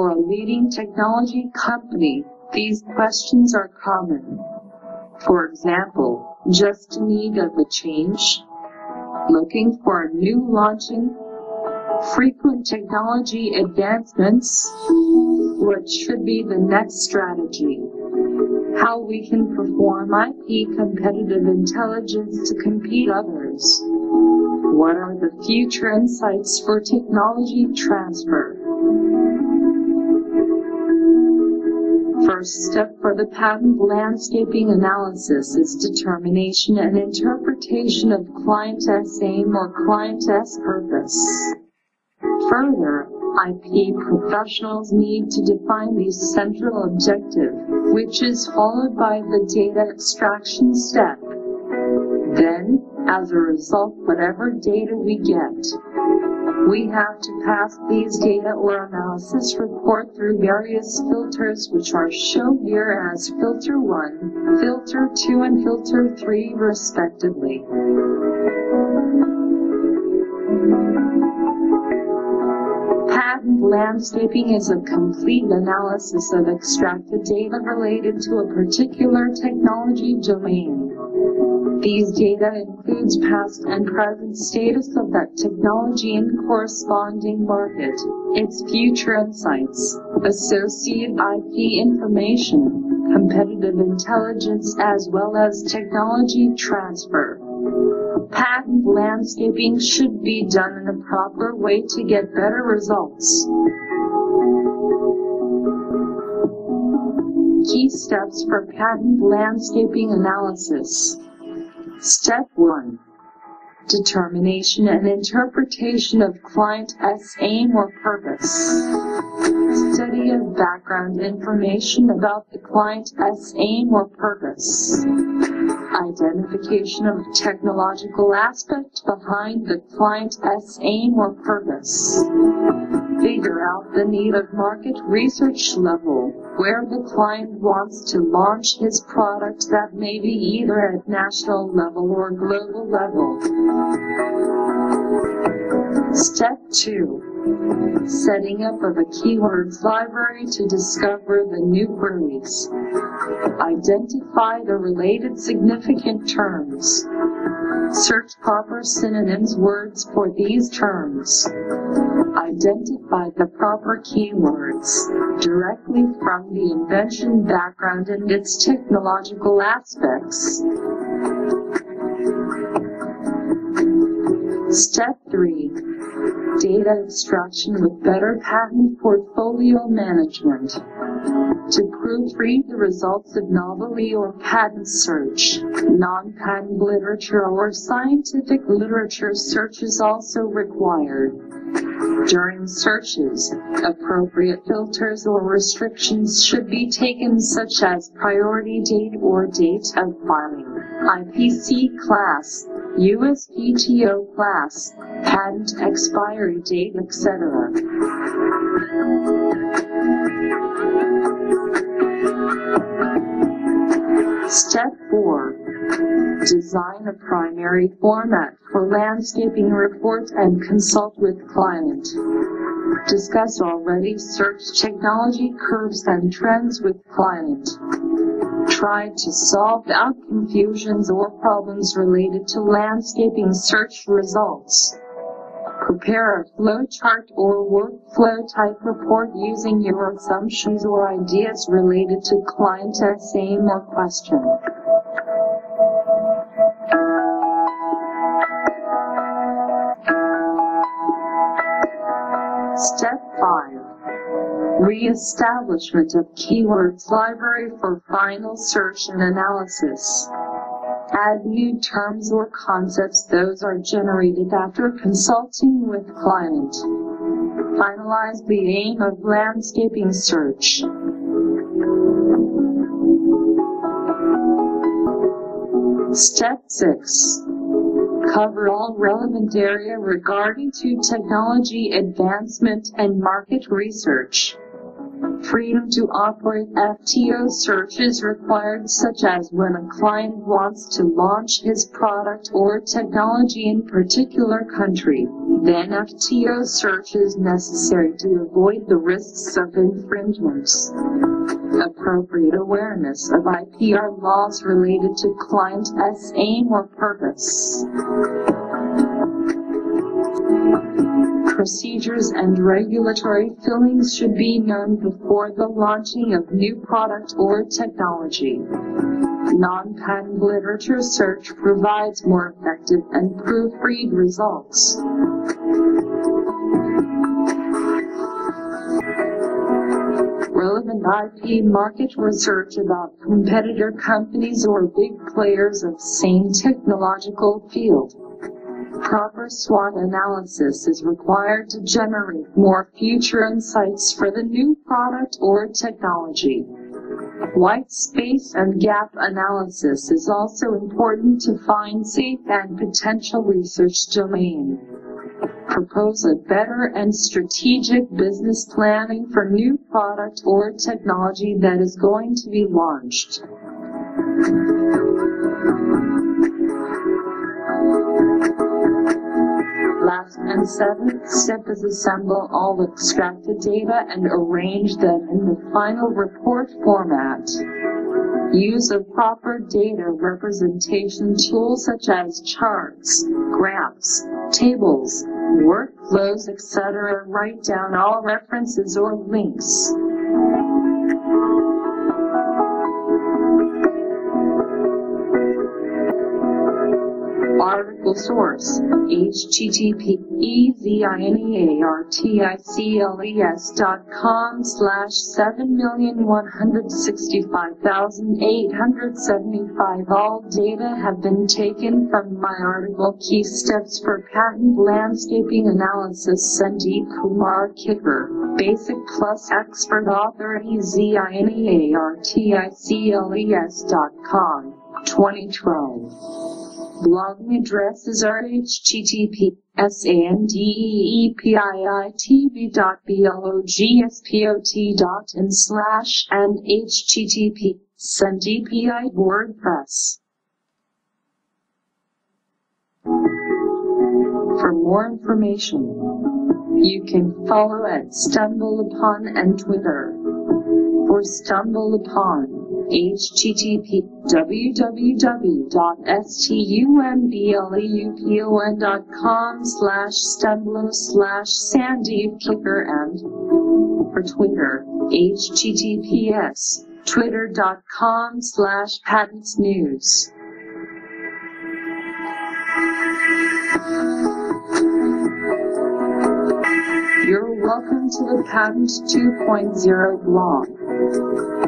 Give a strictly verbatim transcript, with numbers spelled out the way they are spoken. or a leading technology company, these questions are common. For example, just in need of a change, looking for a new launching, frequent technology advancements, what should be the next strategy, how we can perform I P competitive intelligence to compete others, what are the future insights for technology transfer. First step for the patent landscaping analysis is determination and interpretation of client's aim or client's purpose. Further, I P professionals need to define the central objective, which is followed by the data extraction step. Then, as a result, whatever data we get, we have to pass these data or analysis report through various filters, which are shown here as filter one, filter two, and filter three respectively. Patent landscaping is a complete analysis of extracted data related to a particular technology domain. These data includes past and present status of that technology in corresponding market, its future insights, associated I P information, competitive intelligence, as well as technology transfer. Patent landscaping should be done in a proper way to get better results. Key steps for patent landscaping analysis. Step one. Determination and interpretation of client's aim or purpose. Study of background information about the client's aim or purpose. Identification of technological aspect behind the client's aim or purpose. Figure out the need of market research level, where the client wants to launch his product that may be either at national level or global level. Step two. Setting up of a keywords library to discover the new queries. Identify the related significant terms. Search proper synonyms words for these terms. Identify the proper keywords directly from the invention background and its technological aspects. Step three. Data extraction with better patent portfolio management. To proofread the results of novelty or patent search, non-patent literature or scientific literature search is also required. During searches, appropriate filters or restrictions should be taken, such as priority date or date of filing, I P C class, U S P T O class, patent expiry date, et cetera. Step four. Design a primary format for landscaping report and consult with client. Discuss already searched technology curves and trends with client. Try to solve out confusions or problems related to landscaping search results. Prepare a flowchart or workflow type report using your assumptions or ideas related to client's aim or question. Step five. Re-establishment of keywords library for final search and analysis. Add new terms or concepts. Those are generated after consulting with client. Finalize the aim of landscaping search. Step six. Cover all relevant area regarding to technology advancement and market research. Freedom to operate F T O search is required, such as when a client wants to launch his product or technology in particular country, then F T O search is necessary to avoid the risks of infringements. Appropriate awareness of I P R laws related to client's aim or purpose. Procedures and regulatory filings should be known before the launching of new product or technology. Non-patent literature search provides more effective and proofread results. Relevant I P market research about competitor companies or big players of same technological field. Proper SWOT analysis is required to generate more future insights for the new product or technology. White space and gap analysis is also important to find safe and potential research domain. Propose a better and strategic business planning for new product or technology that is going to be launched. Last and seventh step is assemble all extracted data and arrange them in the final report format. Use of proper data representation tools such as charts, graphs, tables, workflows, et cetera. Write down all references or links. Article source, H T T P, ezinearticles.com slash seven million one hundred sixty-five thousand eight hundred seventy-five. All data have been taken from my article Key Steps for Patent Landscaping Analysis, Sandeep Kumar Kicker, Basic Plus Expert Author, ezinearticles.com, twenty twelve. Blogging addresses are http://sandeepitv.blogspot.in slash and http sandeepi WordPress. For more information, you can follow at Stumble Upon and Twitter. For Stumble Upon, H T T P www.stumble upon dot com slash stumblo slash Sandeep Kicker, and for Twitter, H T T P S twitter.com slash patents news. You're welcome to the Patent two point oh blog.